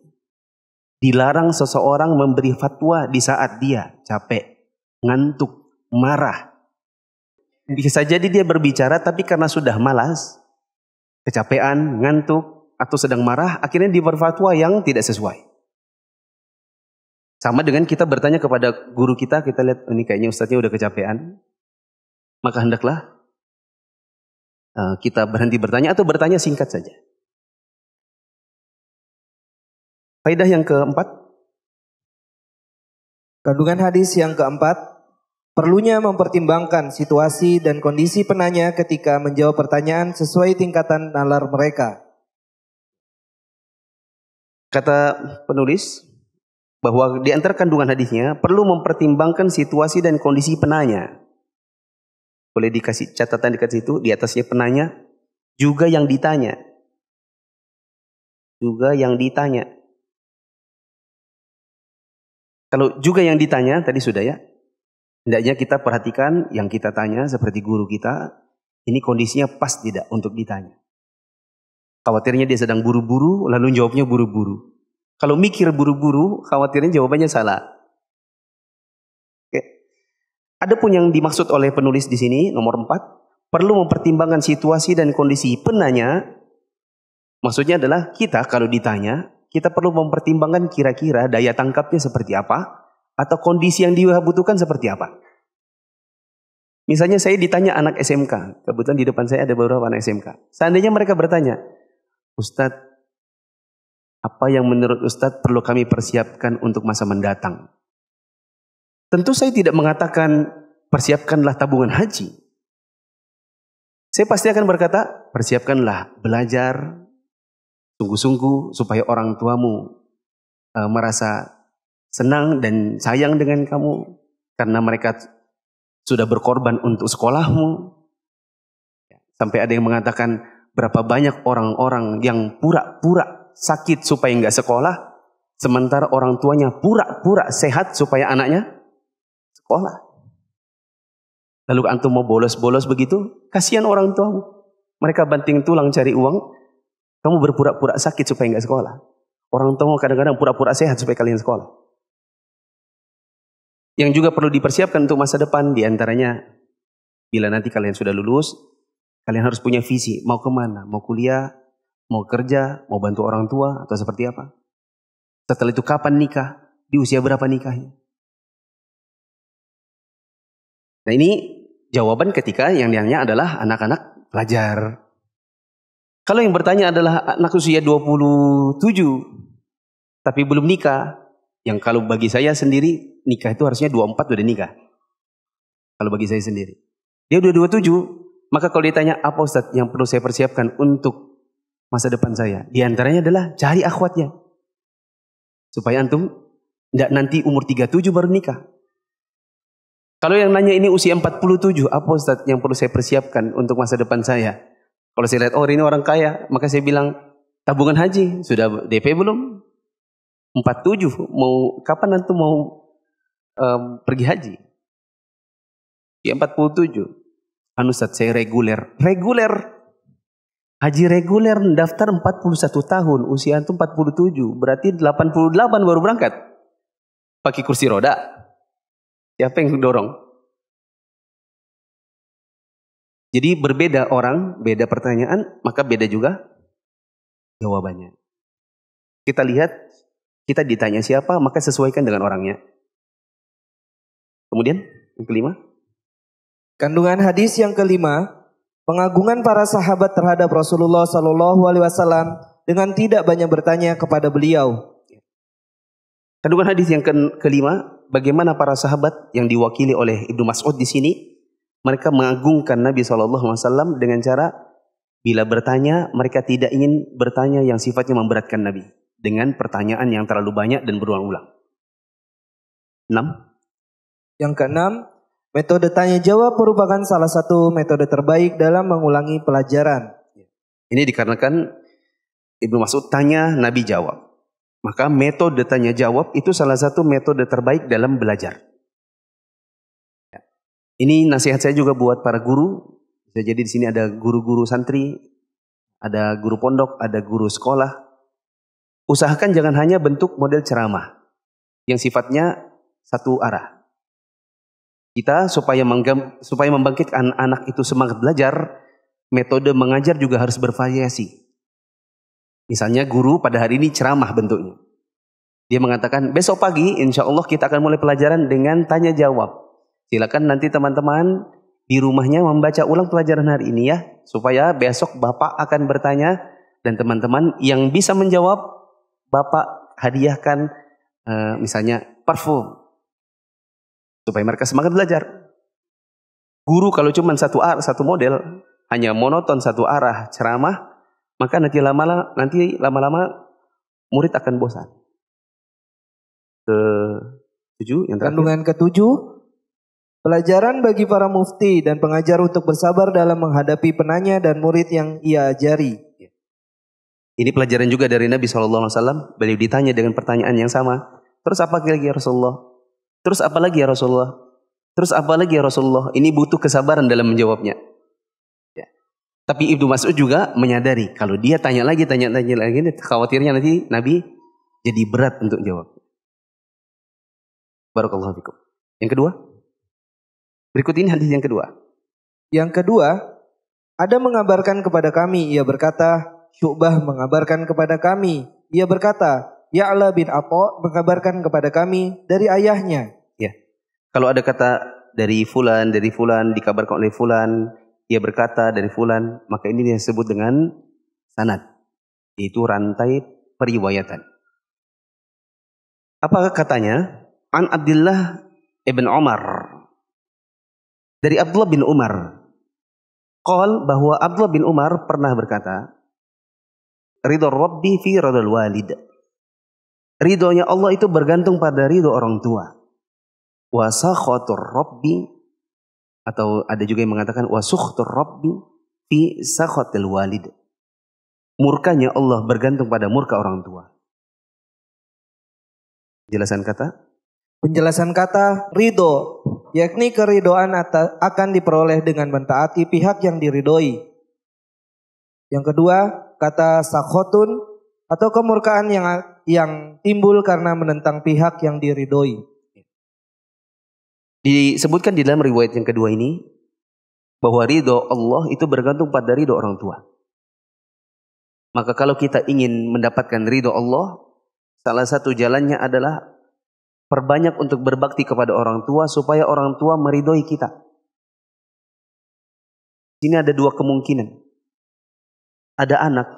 dilarang seseorang memberi fatwa di saat dia capek, ngantuk, marah. Bisa jadi dia berbicara tapi karena sudah malas, kecapean, ngantuk, atau sedang marah, akhirnya diberi fatwa yang tidak sesuai. Sama dengan kita bertanya kepada guru kita, kita lihat, ini kayaknya ustadznya udah kecapean. Maka hendaklah kita berhenti bertanya atau bertanya singkat saja. Faedah yang keempat. Kandungan hadis yang keempat, perlunya mempertimbangkan situasi dan kondisi penanya ketika menjawab pertanyaan sesuai tingkatan nalar mereka. Kata penulis bahwa di antara kandungan hadisnya perlu mempertimbangkan situasi dan kondisi penanya. Boleh dikasih catatan dekat situ, di atasnya penanya juga yang ditanya. Juga yang ditanya. Kalau juga yang ditanya, tadi sudah ya. Hendaknya kita perhatikan yang kita tanya seperti guru kita. Ini kondisinya pas tidak untuk ditanya. Khawatirnya dia sedang buru-buru, lalu jawabnya buru-buru. Kalau mikir buru-buru, khawatirnya jawabannya salah. Oke. Adapun yang dimaksud oleh penulis di sini, nomor 4. Perlu mempertimbangkan situasi dan kondisi penanya. Maksudnya adalah kita kalau ditanya, kita perlu mempertimbangkan kira-kira daya tangkapnya seperti apa atau kondisi yang dia butuhkan seperti apa. Misalnya saya ditanya anak SMK, kebetulan di depan saya ada beberapa anak SMK. Seandainya mereka bertanya, Ustadz, apa yang menurut Ustadz perlu kami persiapkan untuk masa mendatang? Tentu saya tidak mengatakan persiapkanlah tabungan haji. Saya pasti akan berkata, persiapkanlah belajar sungguh-sungguh supaya orang tuamu merasa senang dan sayang dengan kamu karena mereka sudah berkorban untuk sekolahmu. Sampai ada yang mengatakan berapa banyak orang-orang yang pura-pura sakit supaya nggak sekolah, sementara orang tuanya pura-pura sehat supaya anaknya sekolah. Lalu antum mau bolos-bolos begitu, kasihan orang tuamu. Mereka banting tulang cari uang. Kamu berpura-pura sakit supaya nggak sekolah. Orang tua kadang-kadang pura-pura sehat supaya kalian sekolah. Yang juga perlu dipersiapkan untuk masa depan diantaranya Bila nanti kalian sudah lulus, kalian harus punya visi. Mau kemana? Mau kuliah? Mau kerja? Mau bantu orang tua? Atau seperti apa? Setelah itu kapan nikah? Di usia berapa nikahnya? Nah ini jawaban ketika yang dianya adalah anak-anak pelajar. Kalau yang bertanya adalah anak usia 27, tapi belum nikah. Yang kalau bagi saya sendiri, nikah itu harusnya 24 sudah nikah. Kalau bagi saya sendiri. Dia udah 27, maka kalau ditanya apa Ustaz yang perlu saya persiapkan untuk masa depan saya? Di antaranya adalah cari akhwatnya. Supaya antum tidak nanti umur 37 baru nikah. Kalau yang nanya ini usia 47, apa Ustaz yang perlu saya persiapkan untuk masa depan saya? Kalau saya lihat, oh ini orang kaya, maka saya bilang tabungan haji, sudah DP belum? 47, mau kapan nanti mau pergi haji? Ya 47. Anu Ustaz, saya reguler. Reguler. Haji reguler daftar 41 tahun, usia antum 47, berarti 88 baru berangkat. Pakai kursi roda. Siapa yang dorong? Jadi berbeda orang, beda pertanyaan, maka beda juga jawabannya. Kita lihat, kita ditanya siapa, maka sesuaikan dengan orangnya. Kemudian, yang kelima. Kandungan hadis yang kelima, pengagungan para sahabat terhadap Rasulullah SAW dengan tidak banyak bertanya kepada beliau. Kandungan hadis yang kelima, bagaimana para sahabat yang diwakili oleh Ibnu Mas'ud di sini, mereka mengagungkan Nabi SAW dengan cara bila bertanya, mereka tidak ingin bertanya yang sifatnya memberatkan Nabi. Dengan pertanyaan yang terlalu banyak dan berulang-ulang. 6. Yang keenam, metode tanya jawab merupakan salah satu metode terbaik dalam mengulangi pelajaran. Ini dikarenakan Ibnu Mas'ud tanya, Nabi jawab. Maka metode tanya jawab itu salah satu metode terbaik dalam belajar. Ini nasihat saya juga buat para guru. Jadi di sini ada guru-guru santri, ada guru pondok, ada guru sekolah. Usahakan jangan hanya bentuk model ceramah yang sifatnya satu arah. Kita supaya membangkitkan anak itu semangat belajar, metode mengajar juga harus bervariasi. Misalnya guru pada hari ini ceramah bentuknya. Dia mengatakan besok pagi insya Allah kita akan mulai pelajaran dengan tanya jawab. Silakan nanti teman-teman di rumahnya membaca ulang pelajaran hari ini ya. Supaya besok bapak akan bertanya dan teman-teman yang bisa menjawab Bapak hadiahkan misalnya parfum supaya mereka semangat belajar. Guru kalau cuma satu model hanya monoton satu arah ceramah maka nanti lama-lama murid akan bosan. Ke-7 yang terakhir. Kandungan ke-7 pelajaran bagi para mufti dan pengajar untuk bersabar dalam menghadapi penanya dan murid yang ia ajari. Ini pelajaran juga dari Nabi SAW. Beliau ditanya dengan pertanyaan yang sama. Terus apa lagi ya Rasulullah? Terus apa lagi ya Rasulullah? Terus apa lagi ya Rasulullah? Ini butuh kesabaran dalam menjawabnya. Ya. Tapi Ibnu Mas'ud juga menyadari. Kalau dia tanya lagi. Khawatirnya nanti Nabi jadi berat untuk jawab. Barakallahu fikum. Yang kedua. Berikut ini hadis yang kedua. Yang kedua. Ada mengabarkan kepada kami. Ia berkata. Syu'bah mengabarkan kepada kami. Ia berkata, Ya'la bin Atha mengabarkan kepada kami dari ayahnya. Ya. Kalau ada kata dari fulan, dikabarkan oleh fulan, ia berkata dari fulan, maka ini disebut dengan sanad. Yaitu rantai periwayatan. Apakah katanya? An Abdullah ibn Umar. Dari Abdullah bin Umar. Qal bahwa Abdullah bin Umar pernah berkata, Ridho Rabbi fi ridho walid. Ridhonya Allah itu bergantung pada ridho orang tua. Wa sakhatur Rabbi atau ada juga yang mengatakan wa sukhtur Rabbi fi sakhatil walid. Murkanya Allah bergantung pada murka orang tua. Penjelasan kata ridho yakni keridhaan akan diperoleh dengan mentaati pihak yang diridhoi. Yang kedua, kata sakhotun atau kemurkaan yang timbul karena menentang pihak yang diridhoi. Disebutkan di dalam riwayat yang kedua ini bahwa ridho Allah itu bergantung pada ridho orang tua. Maka kalau kita ingin mendapatkan ridho Allah, salah satu jalannya adalah perbanyak untuk berbakti kepada orang tua supaya orang tua meridhoi kita. Ini ada dua kemungkinan. Ada anak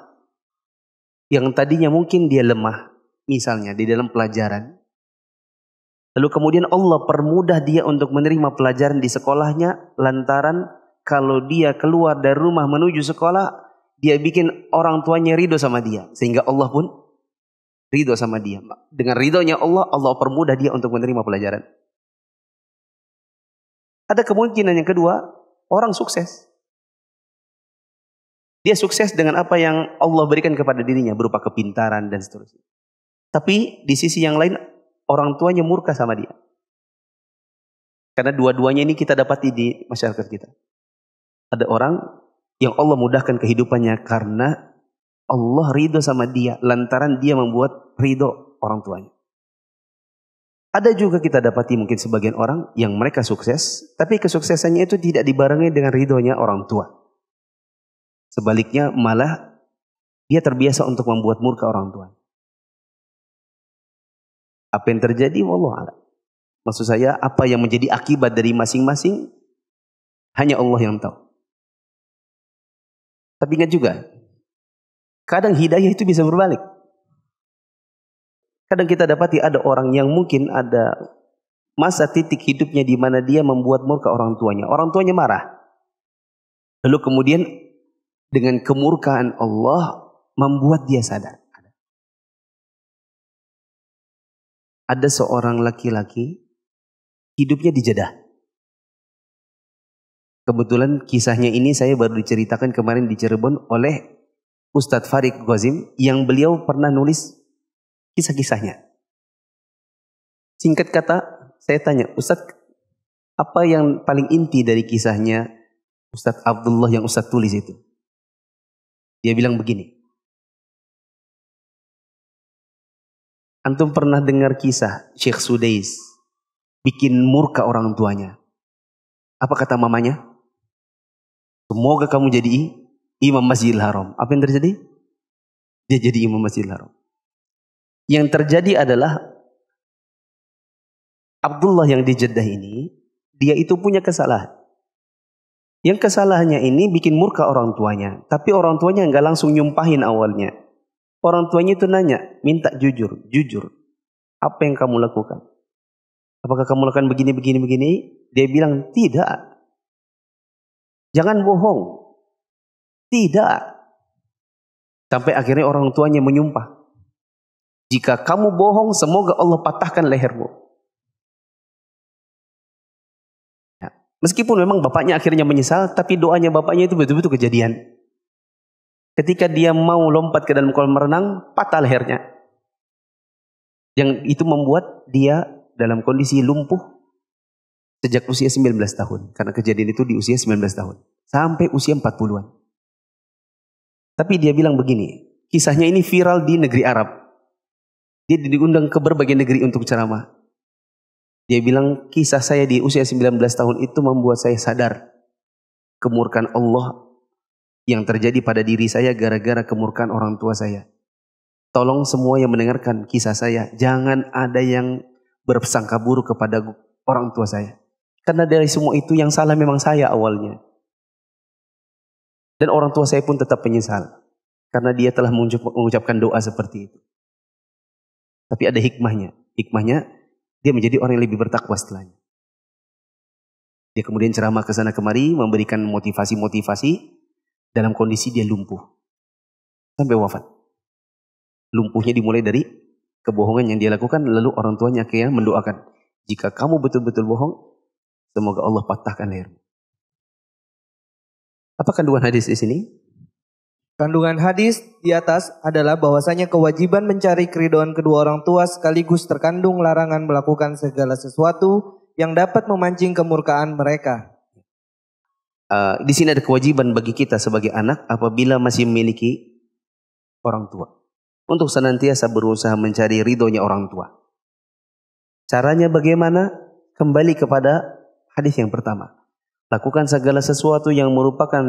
yang tadinya mungkin dia lemah, misalnya di dalam pelajaran. Lalu kemudian Allah permudah dia untuk menerima pelajaran di sekolahnya, lantaran kalau dia keluar dari rumah menuju sekolah, dia bikin orang tuanya ridho sama dia. Sehingga Allah pun ridho sama dia. Dengan ridhonya Allah, Allah permudah dia untuk menerima pelajaran. Ada kemungkinan yang kedua, orang sukses. Dia sukses dengan apa yang Allah berikan kepada dirinya berupa kepintaran dan seterusnya. Tapi di sisi yang lain orang tuanya murka sama dia. Karena dua-duanya ini kita dapati di masyarakat kita. Ada orang yang Allah mudahkan kehidupannya karena Allah ridho sama dia lantaran dia membuat ridho orang tuanya. Ada juga kita dapati mungkin sebagian orang yang mereka sukses, tapi kesuksesannya itu tidak dibarengi dengan ridhonya orang tua. Sebaliknya malah dia terbiasa untuk membuat murka orang tua. Apa yang terjadi? Wallahu a'lam. Maksud saya apa yang menjadi akibat dari masing-masing hanya Allah yang tahu. Tapi ingat juga, kadang hidayah itu bisa berbalik. Kadang kita dapati ada orang yang mungkin ada masa titik hidupnya di mana dia membuat murka orang tuanya. Orang tuanya marah. Lalu kemudian dengan kemurkaan Allah membuat dia sadar. Ada seorang laki-laki hidupnya di Jeddah. Kebetulan kisahnya ini saya baru diceritakan kemarin di Cirebon oleh Ustadz Farid Gozim yang beliau pernah nulis kisah-kisahnya. Singkat kata, saya tanya, Ustadz, apa yang paling inti dari kisahnya Ustadz Abdullah yang Ustadz tulis itu? Dia bilang begini, antum pernah dengar kisah Sheikh Sudeis bikin murka orang tuanya. Apa kata mamanya? Semoga kamu jadi imam Masjidil Haram. Apa yang terjadi? Dia jadi imam Masjidil Haram. Yang terjadi adalah Abdullah yang di Jeddah ini, dia itu punya kesalahan. Yang kesalahannya ini bikin murka orang tuanya. Tapi orang tuanya nggak langsung nyumpahin awalnya. Orang tuanya itu nanya, minta jujur. Jujur, apa yang kamu lakukan? Apakah kamu lakukan begini, begini, begini? Dia bilang, tidak. Jangan bohong. Tidak. Sampai akhirnya orang tuanya menyumpah. Jika kamu bohong, semoga Allah patahkan lehermu. Meskipun memang bapaknya akhirnya menyesal, tapi doanya bapaknya itu betul-betul kejadian. Ketika dia mau lompat ke dalam kolam renang, patah lehernya. Yang itu membuat dia dalam kondisi lumpuh sejak usia 19 tahun. Karena kejadian itu di usia 19 tahun. Sampai usia 40-an. Tapi dia bilang begini, kisahnya ini viral di negeri Arab. Dia diundang ke berbagai negeri untuk ceramah. Dia bilang, kisah saya di usia 19 tahun itu membuat saya sadar kemurkaan Allah yang terjadi pada diri saya gara-gara kemurkaan orang tua saya. Tolong semua yang mendengarkan kisah saya, jangan ada yang berprasangka buruk kepada orang tua saya. Karena dari semua itu yang salah memang saya awalnya. Dan orang tua saya pun tetap menyesal. Karena dia telah mengucapkan doa seperti itu. Tapi ada hikmahnya. Hikmahnya, dia menjadi orang yang lebih bertakwa setelahnya. Dia kemudian ceramah ke sana kemari, memberikan motivasi-motivasi dalam kondisi dia lumpuh. Sampai wafat. Lumpuhnya dimulai dari kebohongan yang dia lakukan, lalu orang tuanya kaya mendoakan. Jika kamu betul-betul bohong, semoga Allah patahkan lehermu. Apa kandungan hadis di sini? Kandungan hadis di atas adalah bahwasanya kewajiban mencari keridhaan kedua orang tua sekaligus terkandung larangan melakukan segala sesuatu yang dapat memancing kemurkaan mereka. Di sini ada kewajiban bagi kita sebagai anak apabila masih memiliki orang tua untuk senantiasa berusaha mencari ridhonya orang tua. Caranya bagaimana? Kembali kepada hadis yang pertama. Lakukan segala sesuatu yang merupakan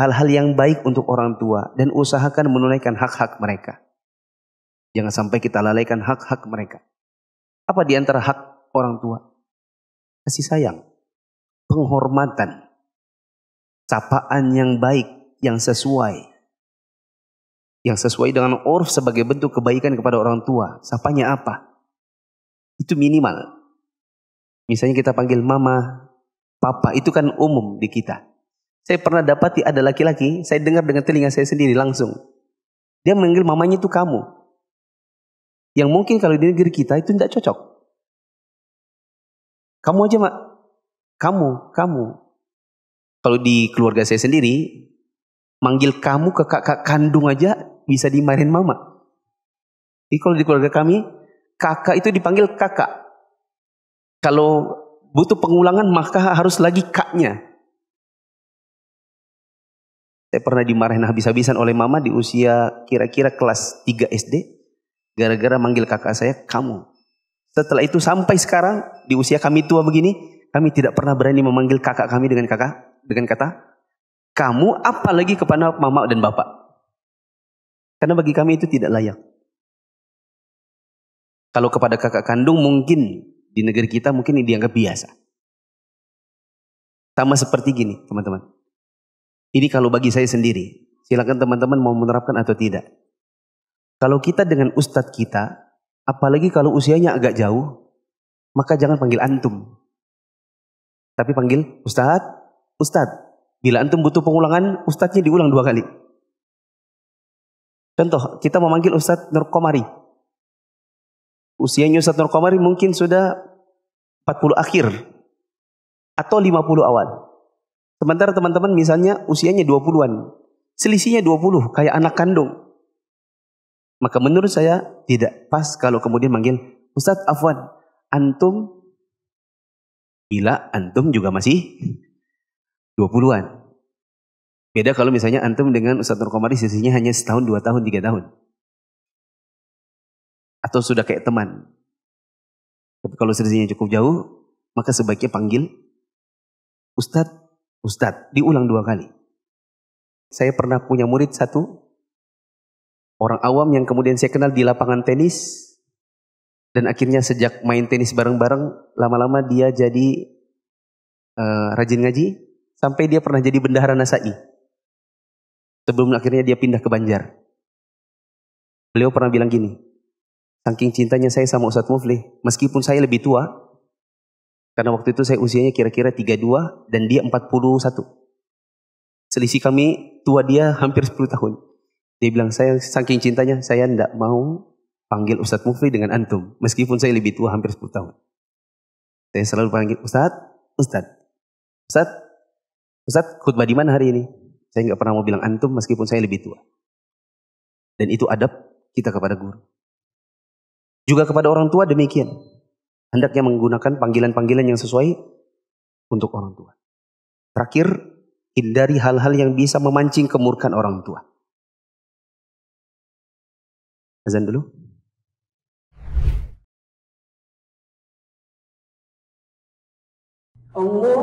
hal-hal yang baik untuk orang tua dan usahakan menunaikan hak-hak mereka. Jangan sampai kita lalaikan hak-hak mereka. Apa di antara hak orang tua? Kasih sayang, penghormatan, sapaan yang baik, yang sesuai dengan urf sebagai bentuk kebaikan kepada orang tua. Sapanya apa? Itu minimal. Misalnya kita panggil mama, papa, itu kan umum di kita. Saya pernah dapati ada laki-laki, saya dengar dengan telinga saya sendiri langsung. Dia manggil mamanya itu kamu. Yang mungkin kalau di negeri kita itu tidak cocok. Kamu aja mak, kamu, kamu. Kalau di keluarga saya sendiri, manggil kamu ke kakak kandung aja bisa dimarahin mama. Jadi kalau di keluarga kami, kakak itu dipanggil kakak. Kalau butuh pengulangan maka harus lagi kaknya. Saya pernah dimarahin habis-habisan oleh mama di usia kira-kira kelas 3 SD. Gara-gara manggil kakak saya, kamu. Setelah itu sampai sekarang, di usia kami tua begini, kami tidak pernah berani memanggil kakak kami dengan kata, kamu, apalagi kepada mama dan bapak. Karena bagi kami itu tidak layak. Kalau kepada kakak kandung mungkin, di negeri kita mungkin ini dianggap biasa. Sama seperti gini, teman-teman. Ini kalau bagi saya sendiri, silakan teman-teman mau menerapkan atau tidak. Kalau kita dengan ustadz kita, apalagi kalau usianya agak jauh, maka jangan panggil antum. Tapi panggil ustadz, ustadz. Bila antum butuh pengulangan, ustadznya diulang 2 kali. Contoh, kita memanggil Ustadz Nurkomari. Usianya Ustadz Nurkomari mungkin sudah 40 akhir atau 50 awal. Sementara teman-teman misalnya usianya 20-an. Selisihnya 20, kayak anak kandung. Maka menurut saya tidak pas kalau kemudian manggil, Ustadz afwan, antum, bila antum juga masih 20-an. Beda kalau misalnya antum dengan Ustadz Nurkomari selisihnya hanya setahun, 2 tahun, 3 tahun. Atau sudah kayak teman. Tapi kalau selisihnya cukup jauh, maka sebaiknya panggil Ustadz, Ustadz, diulang 2 kali. Saya pernah punya murid 1, orang awam yang kemudian saya kenal di lapangan tenis. Dan akhirnya sejak main tenis bareng-bareng, lama-lama dia jadi rajin ngaji. Sampai dia pernah jadi bendahara An-Nasa'i. Sebelum akhirnya dia pindah ke Banjar. Beliau pernah bilang gini, saking cintanya saya sama Ustadz Muflih, meskipun saya lebih tua, karena waktu itu saya usianya kira-kira 32 dan dia 41. Selisih kami tua dia hampir 10 tahun. Dia bilang, saya saking cintanya, saya tidak mau panggil Ustadz Muflih dengan antum. Meskipun saya lebih tua hampir 10 tahun. Saya selalu panggil Ustadz, Ustadz. Ustadz, Ustadz khutbah di mana hari ini? Saya tidak pernah mau bilang antum meskipun saya lebih tua. Dan itu adab kita kepada guru. Juga kepada orang tua demikian. Hendaknya menggunakan panggilan-panggilan yang sesuai untuk orang tua. Terakhir, hindari hal-hal yang bisa memancing kemurkaan orang tua. Azan dulu. Allah.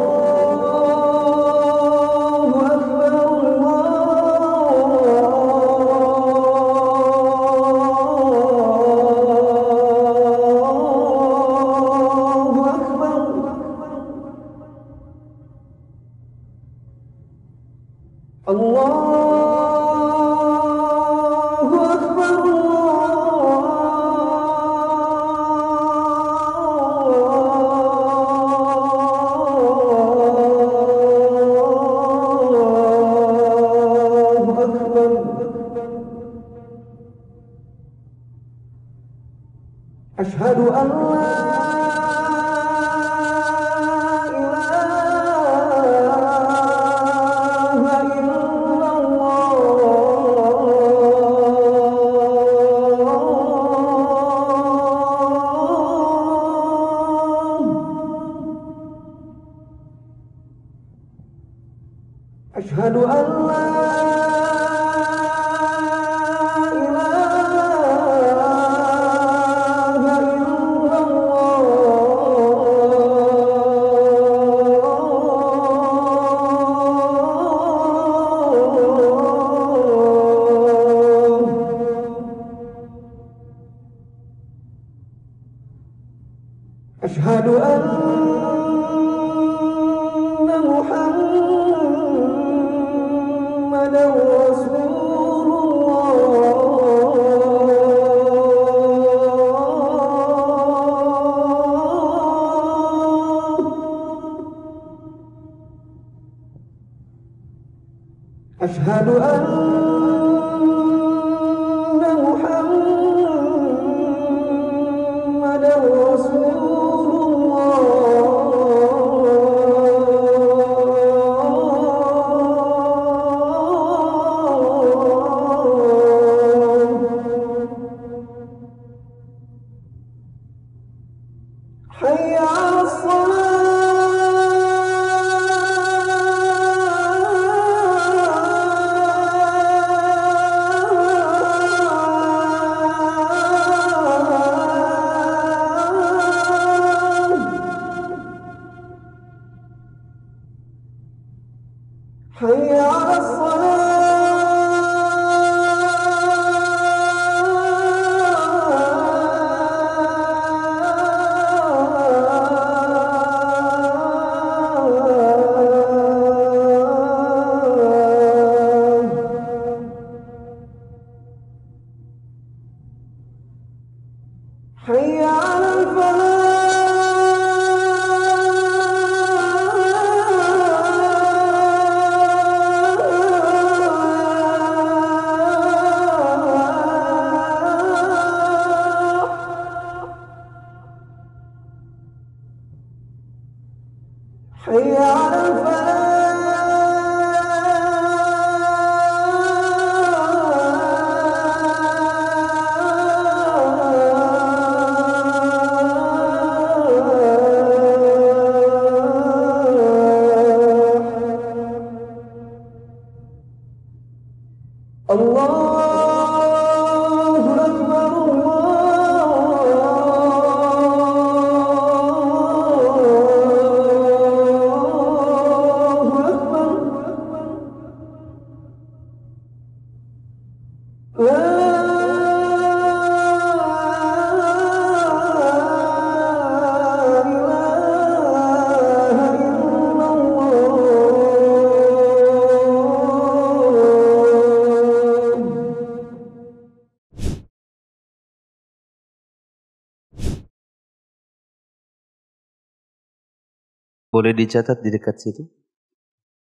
Boleh dicatat di dekat situ.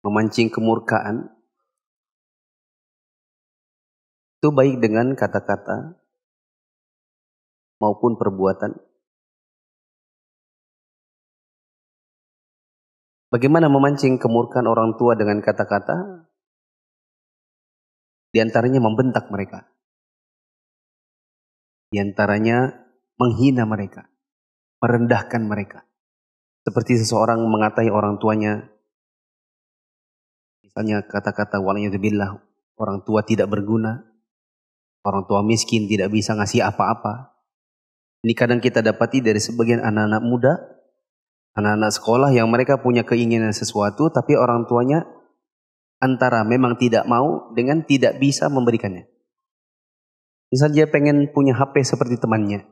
Memancing kemurkaan itu baik dengan kata-kata maupun perbuatan. Bagaimana memancing kemurkaan orang tua dengan kata-kata? Di antaranya membentak mereka. Di antaranya menghina mereka, merendahkan mereka. Seperti seseorang mengatai orang tuanya, misalnya kata-kata waliyadzubillah, orang tua tidak berguna, orang tua miskin tidak bisa ngasih apa-apa. Ini kadang kita dapati dari sebagian anak-anak muda, anak-anak sekolah yang mereka punya keinginan sesuatu, tapi orang tuanya antara memang tidak mau dengan tidak bisa memberikannya. Misalnya dia pengen punya HP seperti temannya,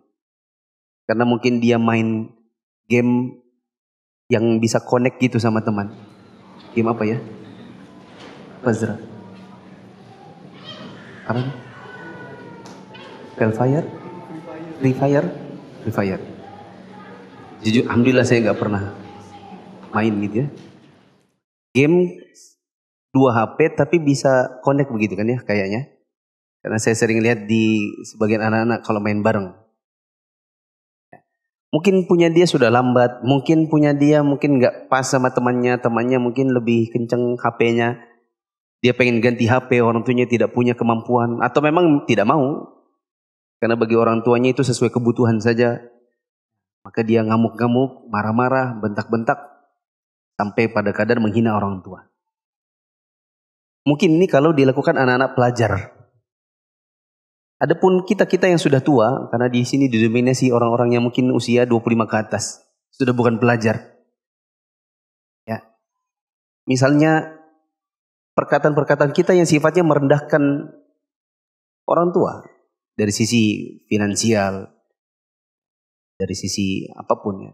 karena mungkin dia main game yang bisa connect gitu sama teman. Game apa ya? Fazra. Apa? Hellfire? Refire? Refire. Jujur, alhamdulillah saya gak pernah main gitu ya. Game 2 HP tapi bisa connect begitu kan ya kayaknya. Karena saya sering lihat di sebagian anak-anak kalau main bareng. Mungkin punya dia sudah lambat, mungkin punya dia mungkin gak pas sama temannya, temannya mungkin lebih kenceng HP-nya. Dia pengen ganti HP, orang tuanya tidak punya kemampuan atau memang tidak mau. Karena bagi orang tuanya itu sesuai kebutuhan saja. Maka dia ngamuk-ngamuk, marah-marah, bentak-bentak sampai pada kadar menghina orang tua. Mungkin ini kalau dilakukan anak-anak pelajar. Adapun kita-kita yang sudah tua, karena di sini didominasi orang-orang yang mungkin usia 25 ke atas, sudah bukan pelajar. Ya. Misalnya perkataan-perkataan kita yang sifatnya merendahkan orang tua dari sisi finansial, dari sisi apapun ya.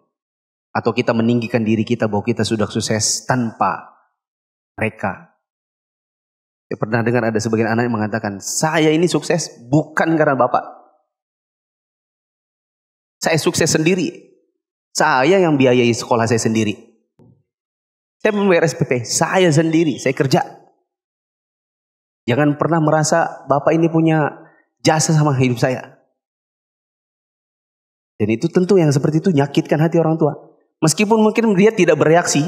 Atau kita meninggikan diri kita bahwa kita sudah sukses tanpa mereka. Ya, pernah dengar ada sebagian anak yang mengatakan, saya ini sukses bukan karena bapak. Saya sukses sendiri. Saya yang biayai sekolah saya sendiri. Saya membayar SPP, saya sendiri, saya kerja. Jangan pernah merasa bapak ini punya jasa sama hidup saya. Dan itu tentu yang seperti itu nyakitkan hati orang tua. Meskipun mungkin dia tidak bereaksi,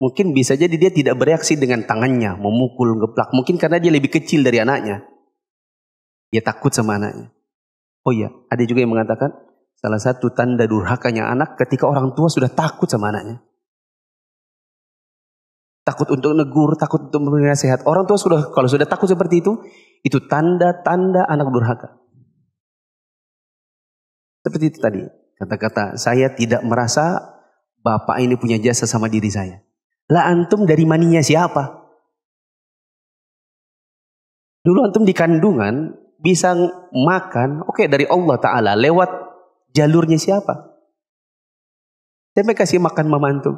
mungkin bisa jadi dia tidak bereaksi dengan tangannya, memukul, ngeplak. Mungkin karena dia lebih kecil dari anaknya. Dia takut sama anaknya. Oh iya, ada juga yang mengatakan salah satu tanda durhakanya anak ketika orang tua sudah takut sama anaknya. Takut untuk negur, takut untuk memberi nasihat. Orang tua sudah, kalau sudah takut seperti itu tanda-tanda anak durhaka. Seperti itu tadi, kata-kata saya tidak merasa bapak ini punya jasa sama diri saya. Lah antum dari maninya siapa? Dulu antum di kandungan bisa makan, oke, dari Allah Ta'ala lewat jalurnya siapa? Saya kasih makan mama antum.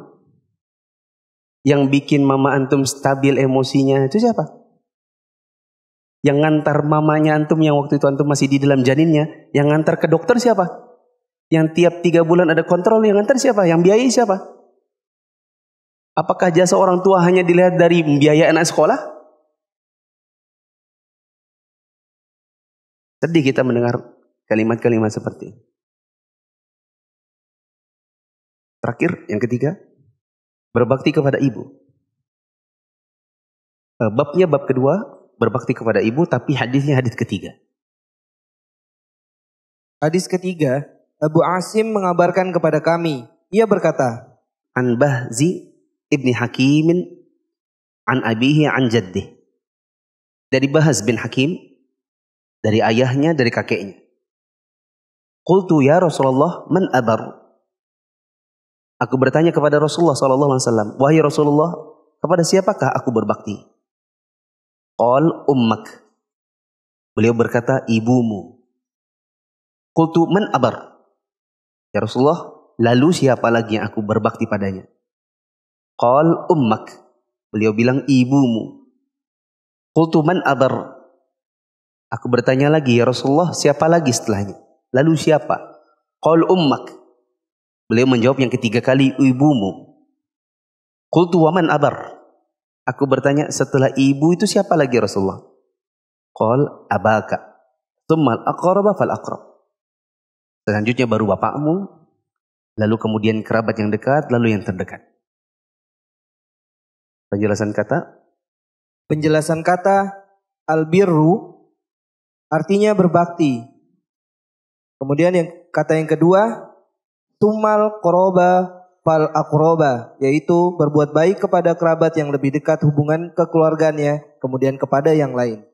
Yang bikin mama antum stabil emosinya itu siapa? Yang ngantar mamanya antum yang waktu itu antum masih di dalam janinnya, yang ngantar ke dokter siapa? Yang tiap 3 bulan ada kontrol, yang ngantar siapa? Yang biayai siapa? Apakah jasa orang tua hanya dilihat dari biaya anak sekolah? Sedih kita mendengar kalimat-kalimat seperti ini. Terakhir, yang ketiga, berbakti kepada ibu. Babnya bab kedua, berbakti kepada ibu, tapi hadisnya hadis ketiga. Hadis ketiga, Abu Asim mengabarkan kepada kami, ia berkata, An Bahzi Ibni Hakimin an abihi an jaddih, dari Bahas bin Hakim, dari ayahnya, dari kakeknya. Qultu ya Rasulullah man abar. Aku bertanya kepada Rasulullah SAW, wahai Rasulullah, kepada siapakah aku berbakti? Qal ummak. Beliau berkata ibumu. Qultu man abar. Ya Rasulullah, lalu siapa lagi yang aku berbakti padanya? Qal ummak. Beliau bilang ibumu. Qultu man abar. Aku bertanya lagi, ya Rasulullah, siapa lagi setelahnya? Lalu siapa? Qal ummak. Beliau menjawab yang ketiga kali, ibumu. Qultu wa man abar. Aku bertanya, setelah ibu itu siapa lagi Rasulullah? Qal abaka. Tsumma al-aqraba fal aqrab. Selanjutnya baru bapakmu, lalu kemudian kerabat yang dekat, lalu yang terdekat. Penjelasan kata albirru artinya berbakti. Kemudian kata yang kedua tumal qoroba fal aqroba, yaitu berbuat baik kepada kerabat yang lebih dekat hubungan kekeluarganya, kemudian kepada yang lain.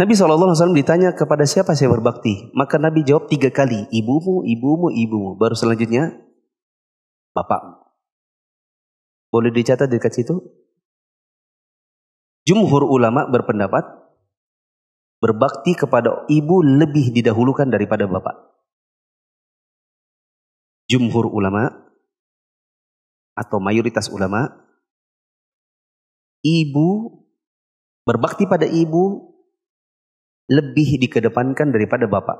Nabi SAW ditanya kepada siapa saya berbakti, maka Nabi jawab 3 kali, ibumu, ibumu, ibumu, baru selanjutnya bapakmu. Boleh dicatat dekat situ. Jumhur ulama berpendapat berbakti kepada ibu lebih didahulukan daripada bapak. Jumhur ulama atau mayoritas ulama, ibu, berbakti pada ibu lebih dikedepankan daripada bapak.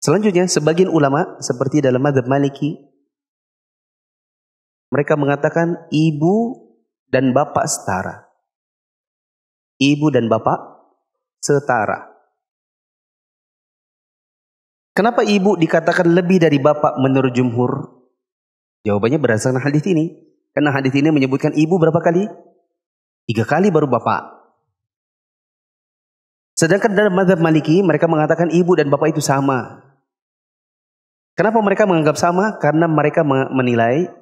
Selanjutnya sebagian ulama seperti dalam mazhab Maliki, mereka mengatakan ibu dan bapak setara. Ibu dan bapak setara. Kenapa ibu dikatakan lebih dari bapak menurut jumhur? Jawabannya berdasarkan hadis ini. Karena hadis ini menyebutkan ibu berapa kali? 3 kali baru bapak. Sedangkan dalam mazhab Maliki mereka mengatakan ibu dan bapak itu sama. Kenapa mereka menganggap sama? Karena mereka menilai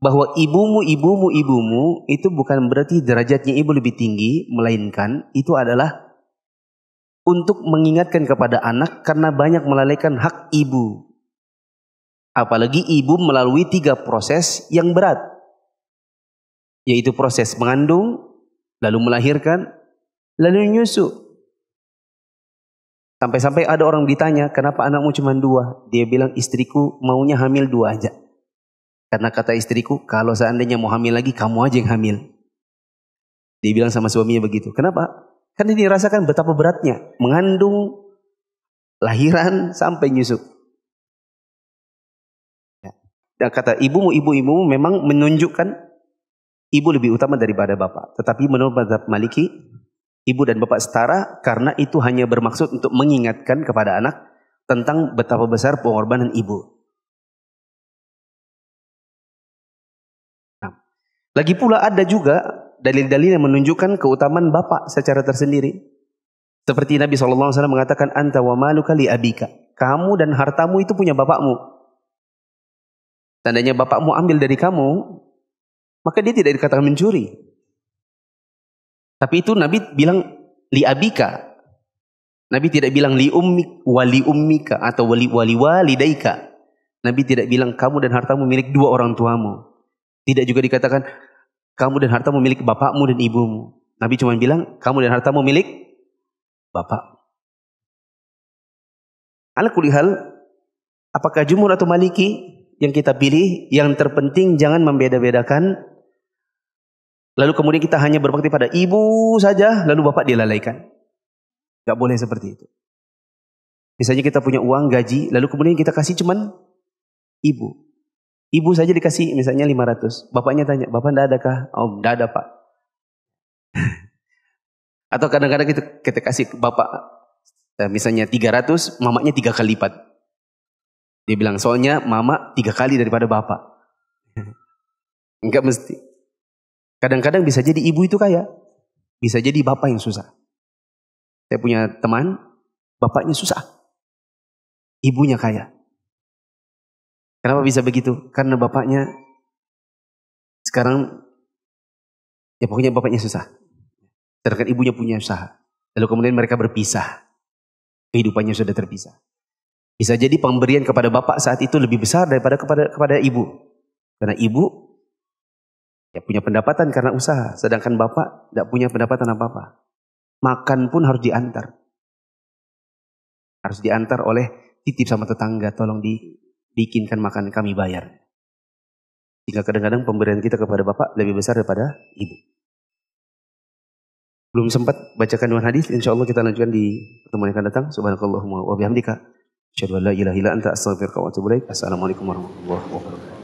bahwa ibumu, ibumu, ibumu itu bukan berarti derajatnya ibu lebih tinggi, melainkan itu adalah untuk mengingatkan kepada anak karena banyak melalaikan hak ibu. Apalagi ibu melalui 3 proses yang berat, yaitu proses mengandung, lalu melahirkan, lalu nyusu. Sampai-sampai ada orang ditanya, kenapa anakmu cuma 2? Dia bilang istriku maunya hamil 2 aja. Karena kata istriku, kalau seandainya mau hamil lagi, kamu aja yang hamil. Dia bilang sama suaminya begitu. Kenapa? Karena dia rasakan betapa beratnya mengandung, lahiran sampai nyusup. Dan kata ibumu memang menunjukkan ibu lebih utama daripada bapak. Tetapi menurut mazhab Maliki, ibu dan bapak setara karena itu hanya bermaksud untuk mengingatkan kepada anak tentang betapa besar pengorbanan ibu. Lagi pula ada juga dalil-dalil yang menunjukkan keutamaan bapak secara tersendiri. Seperti Nabi SAW mengatakan, anta wa maluka li abika. Kamu dan hartamu itu punya bapakmu. Tandanya bapakmu ambil dari kamu, maka dia tidak dikatakan mencuri. Tapi itu Nabi bilang li abika. Nabi tidak bilang li ummik wa li ummika atau wali walidaika. Nabi tidak bilang kamu dan hartamu milik dua orang tuamu. Tidak juga dikatakan kamu dan hartamu milik bapakmu dan ibumu. Nabi cuma bilang kamu dan hartamu milik bapak. Ala kulli hal, apakah jumhur atau Maliki yang kita pilih, yang terpenting jangan membeda-bedakan. Lalu kemudian kita hanya berbakti pada ibu saja, lalu bapak dilalaikan. Gak boleh seperti itu. Misalnya kita punya uang gaji, lalu kemudian kita kasih cuman ibu. Ibu saja dikasih misalnya 500. Bapaknya tanya, bapak tidak ada kah? Oh, tidak ada pak. Atau kadang-kadang kita kasih bapak misalnya 300, mamanya 3 kali lipat. Dia bilang, soalnya mama 3 kali daripada bapak. Enggak mesti. Kadang-kadang bisa jadi ibu itu kaya. Bisa jadi bapak yang susah. Saya punya teman, bapaknya susah. Ibunya kaya. Kenapa bisa begitu? Karena bapaknya sekarang, ya pokoknya bapaknya susah. Sedangkan ibunya punya usaha. Lalu kemudian mereka berpisah. Kehidupannya sudah terpisah. Bisa jadi pemberian kepada bapak saat itu lebih besar daripada kepada ibu. Karena ibu ya punya pendapatan karena usaha. Sedangkan bapak tidak punya pendapatan apa-apa. Makan pun harus diantar. Harus diantar oleh titip sama tetangga. Tolong bikinkan makan kami bayar. Sehingga kadang-kadang pemberian kita kepada bapak lebih besar daripada ibu. Belum sempat bacakan dua hadis, insyaallah kita lanjutkan di pertemuan yang akan datang. Subhanakallahumma wa bihamdika, asyhadu an la ilaha illa anta, astaghfiruka wa atubu ilaik. Assalamualaikum warahmatullahi wabarakatuh.